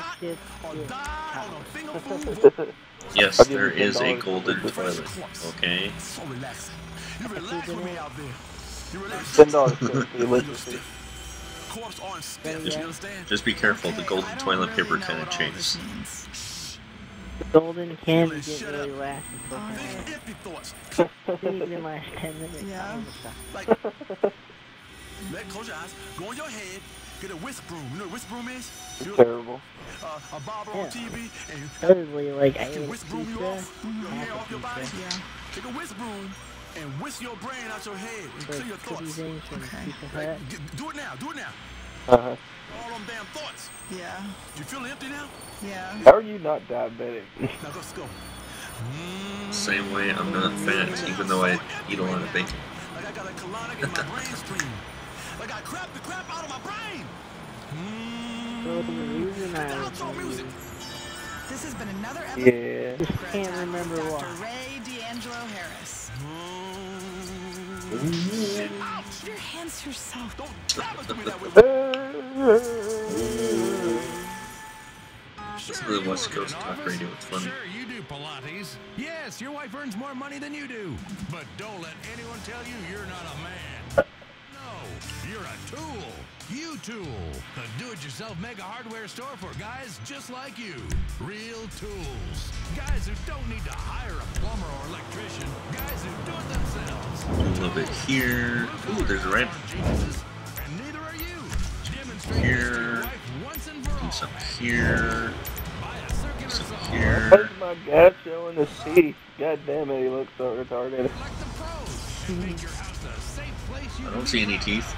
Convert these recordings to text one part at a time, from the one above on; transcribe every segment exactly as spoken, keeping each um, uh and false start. shot or die on a finger food. Yes, there is a golden toilet. Okay. So relaxing. You relax with me out there. You relax. Ten dollars. Corpse aren't stiff. You understand? Just be careful. The golden toilet paper kind of changes. Golden can get really last until the last ten minutes. Yeah. Like, let, close your eyes, go on your head, get a whisk broom. You know what a whisk broom is? It's terrible. Uh, a barber yeah. on T V. And totally, like, I can whisk broom you off, your hair off your body. Yeah. Take a whisk broom and whisk your brain out your head and clear your thoughts. Okay. Like, do it now, do it now. Uh-huh. All them damn thoughts. Yeah. You feel empty now? Yeah. How are you not diabetic? Now let's go. Same way I'm not fat, even though I eat a lot of bacon. Like I got a colonic in my brainstream. Like I crap the crap out of my brain. Mm. The outro music. This has been another episode. Yeah. I can't remember what. Doctor Ray D'Angelo Harris. Mm. Ow! Your hands yourself. Don't damage me that way. This really wants to Ghost Talk Radio. It's funny. Sure, you do Pilates. Yes, your wife earns more money than you do. But don't let anyone tell you you're not a man. No, you're a tool. You Tool, the do-it-yourself mega hardware store for guys just like you. Real tools. Guys who don't need to hire a plumber or electrician. Guys who do it themselves. A little bit here. Ooh, there's a ramp. And neither are you. Demonstrate here. Some here. Some here. Why is my guy showing the seat? God damn it, he looks so retarded. I don't see any teeth.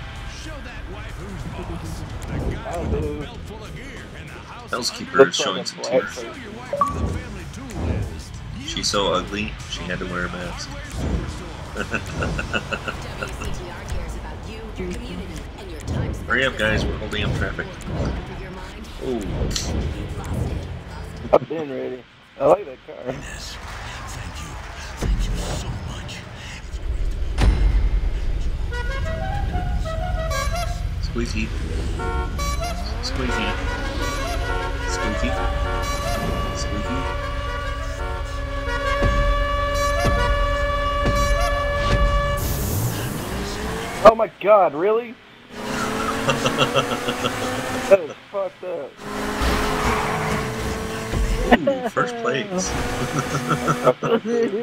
Housekeeper is showing some teeth. She's so ugly, she had to wear a mask. Hurry up, guys, we're holding up traffic. Ooh. I've been ready. I like that car. Yes. Thank you. Thank you so much. Squeaky. Squeaky. Squeaky. Squeaky. Oh my God, really? That is fucked up. Ooh, first place.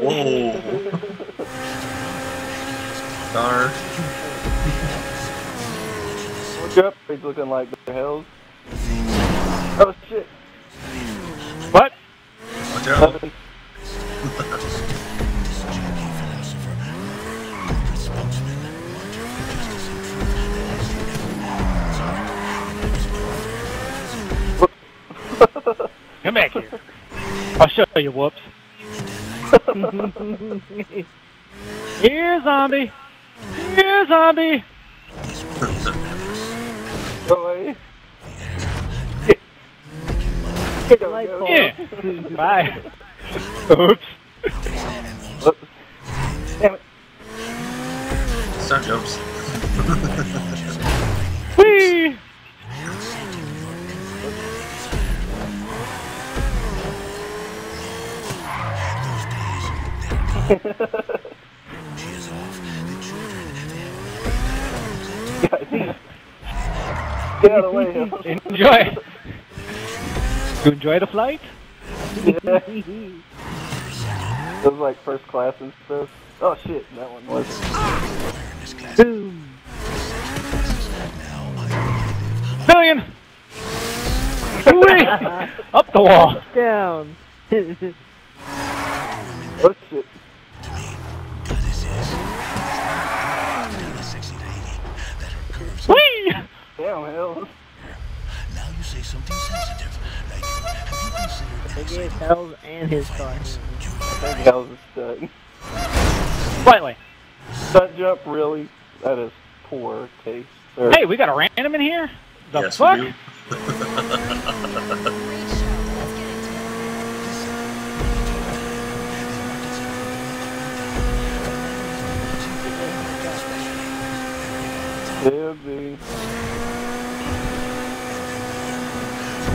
Whoa. Star. Look up. He's looking like the hell. Oh shit. What? Watch out. Come back here. I'll show you, whoops. Here, zombie. Here, zombie. Boy. Yeah. Bye. Oops. Damn it. Stop jumps. Whee! Get out of the way. Enjoy. You enjoy the flight? Yeah. Those like first class and stuff. Oh shit, that one was. Ah! Boom. Billion. Up the wall. Down. Oh shit. Whee! Damn, hell. Now you say something sensitive, like, have you considered... They gave Hells and his car. I think Hells is stuck. Slightly. Stunt jump, really? That is poor taste. Sir. Hey, we got a random in here? The yes, fuck? We do.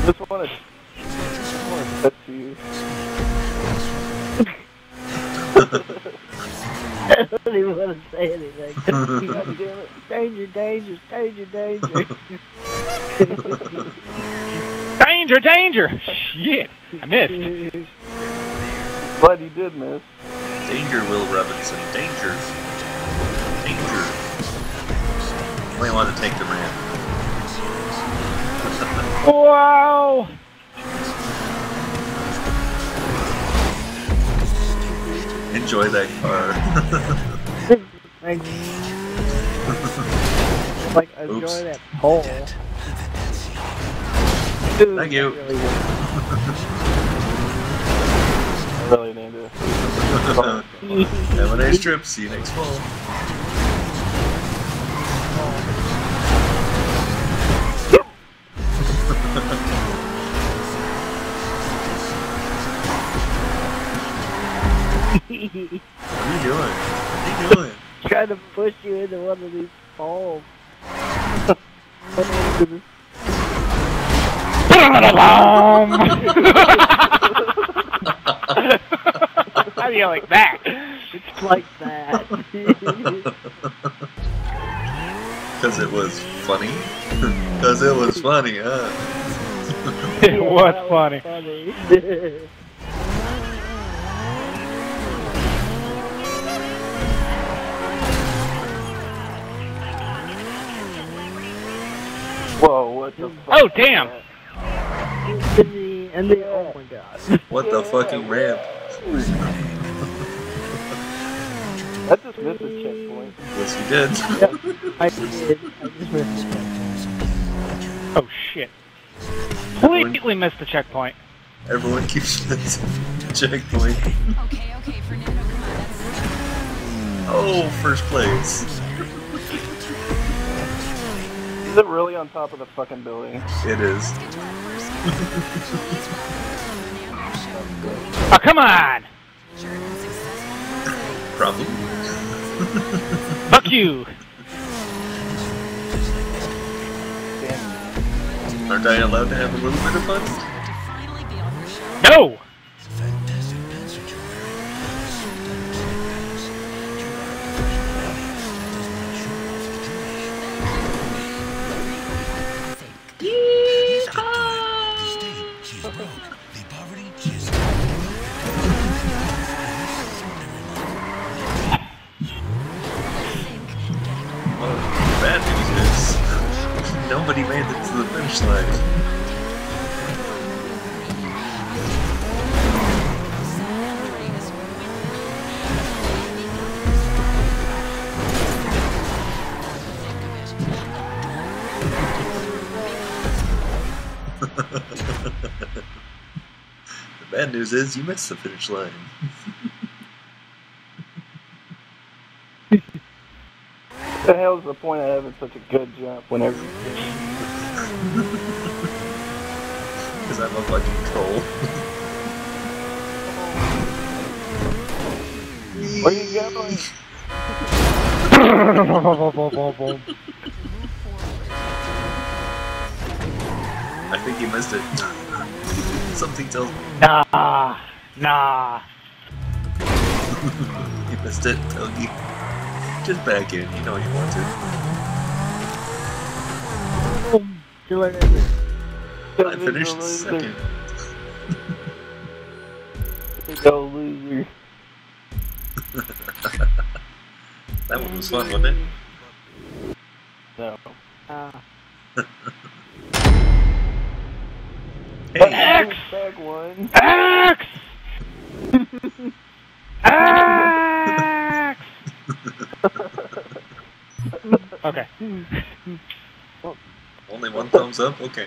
This one is That's you. I don't even want to say anything. Danger, danger, danger, danger. Danger, danger! Shit, I missed. But he did miss. Danger, Will Robinson. Danger. Danger. We want to take the man. Wow! Enjoy that car. Like, enjoy Oops. that pole. Dude, Thank you. Really I really named it. Have a nice trip. See you next fall. What are you doing? What are you doing? Trying to push you into one of these balls. How do you like that? It's like that. Because it was funny? Because it was funny, huh? It was funny. funny. Whoa, what the fuck? Oh, damn! And the, oh my god. What the fucking ramp? I just missed a checkpoint. Yes, you did. Yep, I did. I just missed a checkpoint. Oh, shit. Completely missed the checkpoint. Everyone keeps missing the checkpoint. Okay, okay, Fernando, come on. Oh, first place. Is it really on top of the fucking building? It is. Oh, come on! Problem? Fuck you! Aren't I allowed to have a little bit of fun? No! Nobody made it to the finish line. The bad news is you missed the finish line. What the hell is the point of having such a good jump whenever you do? Because I'm a fucking troll. Where are you going? I think you missed it. Something tells me. Nah. Nah. You missed it, Togi. Just back in, you know you want to. Oh, do I, do I finished second. Go loser. That one was fun, wasn't it? No. Uh. Hey. X! Back one. X! X! Okay. Only one thumbs up? Okay.